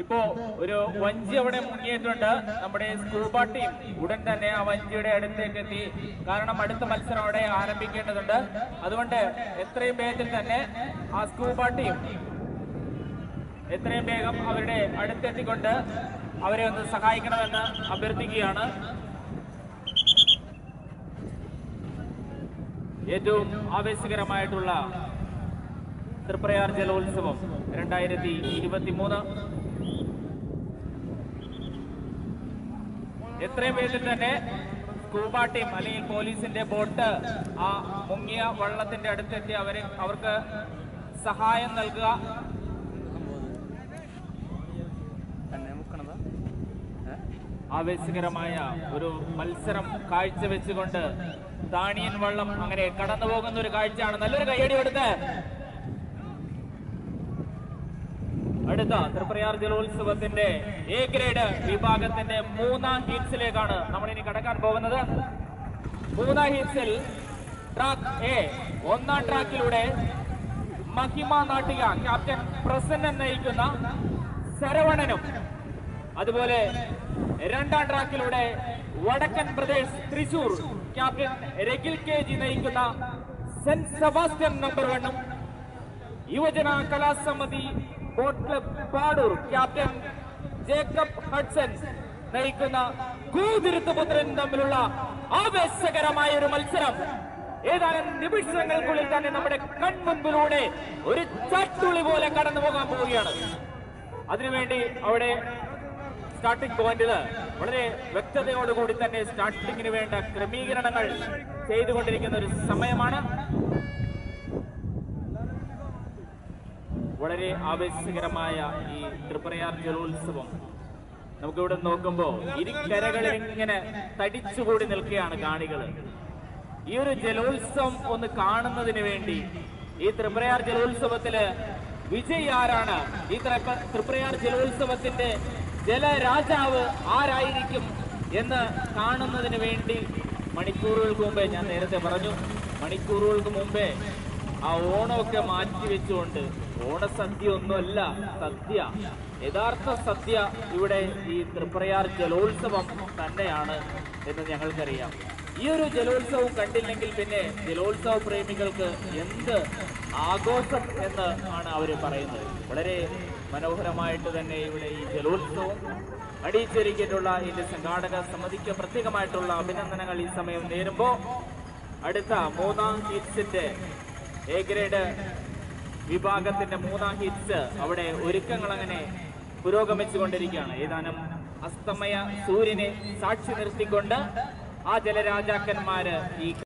ഇപ്പോ ഒരു വഞ്ചി അവിടെ മുങ്ങിയിട്ടുണ്ട്. നമ്മുടെ സ്കൂബ ടീം ഉടൻ തന്നെ ആ വഞ്ചിയുടെ അടുത്തേക്ക് എത്തി. കാരണം അടുത്ത മത്സരം അവിടെ ആരംഭിക്കേണ്ടതുണ്ട്. അതുകൊണ്ട് എത്രയും വേഗത്തിൽ തന്നെ ആ സ്കൂബ ടീം എത്രയും വേഗം അവരുടെ അടുത്തെത്തിക്കൊണ്ട് അവരെ ഒന്ന് സഹായിക്കണമെന്ന് അഭ്യർത്ഥിക്കുകയാണ്. ഏറ്റവും ആവേശകരമായിട്ടുള്ള തൃപ്രയാർ ജലോത്സവം 2023 എത്രയും വേഗത്തിൽ തന്നെ സ്കൂബ ടീം അല്ലെങ്കിൽ പോലീസിന്റെ ബോട്ട് ആ മുങ്ങിയ വള്ളത്തിന്റെ അടുത്തെത്തി അവർക്ക് സഹായം നൽകുക. ആവേശകരമായ ഒരു മത്സരം കാഴ്ചവെച്ചുകൊണ്ട് താണിയൻ വള്ളം അങ്ങനെ കടന്നു പോകുന്ന ഒരു കാഴ്ചയാണ്. നല്ലൊരു കയ്യടി കൊടുത്ത് അടുത്ത തൃപ്രയാർ ജലോത്സവത്തിന്റെ എ ഗ്രേഡ് വിഭാഗത്തിന്റെ 3ാം ഹീറ്റ്സിലേക്കാണ് നമ്മൾ ഇനി കടക്കാൻ പോകുന്നത്. 3ാം ഹീറ്റ്സിൽ ട്രാക്ക് എ 1ാം ട്രാക്കിലൂടെ മഹിമ നാട്ടിക ക്യാപ്റ്റൻ പ്രസന്നൻ നയിക്കുന്ന ശരവണനും, അതുപോലെ 2ാം ട്രാക്കിലൂടെ വടക്കൻ പ്രദേശ് Thrissur captain Ragil K G നയിക്കുന്ന സെന്റ് സെബാസ്റ്റ്യൻ നമ്പർ 1-ഉം, യുവജന കലാസമിതി boat club Padur captain Jacob Hudson നയിക്കുന്ന കൂതിരുത്തുപുത്രൻ തമ്മിലുള്ള ആവേശകരമായ ഒരു മത്സരം ഏതാനും നിമിഷങ്ങൾക്കുള്ളിൽ തന്നെ നമ്മുടെ കൺമുൻപിലൂടെ ഒരു ചട്ടുളി പോലെ കടന്നു പോകാൻ പോവുകയാണ്. അതിനുവേണ്ടി അവിടെ സ്റ്റാർട്ടിംഗ് പോയിന്റിൽ വളരെ വ്യക്തതയോടുകൂടി തന്നെ സ്റ്റാർട്ടിങ്ങിന് വേണ്ട ക്രമീകരണങ്ങൾ ചെയ്തുകൊണ്ടിരിക്കുന്ന ഒരു സമയമാണ്. വളരെ ആവേശകരമായ ഈ തൃപ്രയാർ ജലോത്സവം നമുക്കിവിടെ നോക്കുമ്പോൾ ഇരുകരകളിൽ ഇങ്ങനെ തടിച്ചുകൂടി നിൽക്കുകയാണ് കാണികൾ. ഈ ഒരു ജലോത്സവം ഒന്ന് കാണുന്നതിന് വേണ്ടി ഈ തൃപ്രയാർ ജലോത്സവത്തില് വിജയി ആരാണ്, ഈ തൃപ്രയാർ ജലോത്സവത്തിന്റെ ജലരാജാവ് ആരായിരിക്കും എന്ന് കാണുന്നതിന് വേണ്ടി മണിക്കൂറുകൾക്ക് മുമ്പേ, ഞാൻ നേരത്തെ പറഞ്ഞു, മണിക്കൂറുകൾക്ക് മുമ്പേ ആ ഓണമൊക്കെ മാറ്റിവെച്ചുകൊണ്ട് ഓണസദ്യ ഒന്നുമല്ല, സദ്യ, യഥാർത്ഥ സദ്യ ഇവിടെ ഈ തൃപ്രയാർ ജലോത്സവം തന്നെയാണ് എന്ന് ഞങ്ങൾക്കറിയാം. ഈ ഒരു ജലോത്സവം കണ്ടില്ലെങ്കിൽ പിന്നെ ജലോത്സവ പ്രേമികൾക്ക് എന്ത് ആഘോഷം എന്ന് ആണ് അവർ പറയുന്നത്. വളരെ മനോഹരമായിട്ട് തന്നെ ഇവിടെ ഈ ജലോത്സവം അടിച്ചൊരുക്കിയിട്ടുള്ള ഇതിന്റെ സംഘാടക സമിതിക്ക് പ്രത്യേകമായിട്ടുള്ള അഭിനന്ദനങ്ങൾ ഈ സമയം നേരുമ്പോൾ അടുത്ത 3ാം ഹീറ്റ്സിന്റെ എ ഗ്രേഡ് വിഭാഗത്തിന്റെ 3ാം ഹീറ്റ്സ് അവിടെ ഒരുക്കങ്ങൾ അങ്ങനെ പുരോഗമിച്ചുകൊണ്ടിരിക്കുകയാണ്. ഏതാനും അസ്തമയ സൂര്യനെ സാക്ഷി നിർത്തിക്കൊണ്ട് ആ ജലരാജാക്കന്മാര് ഈ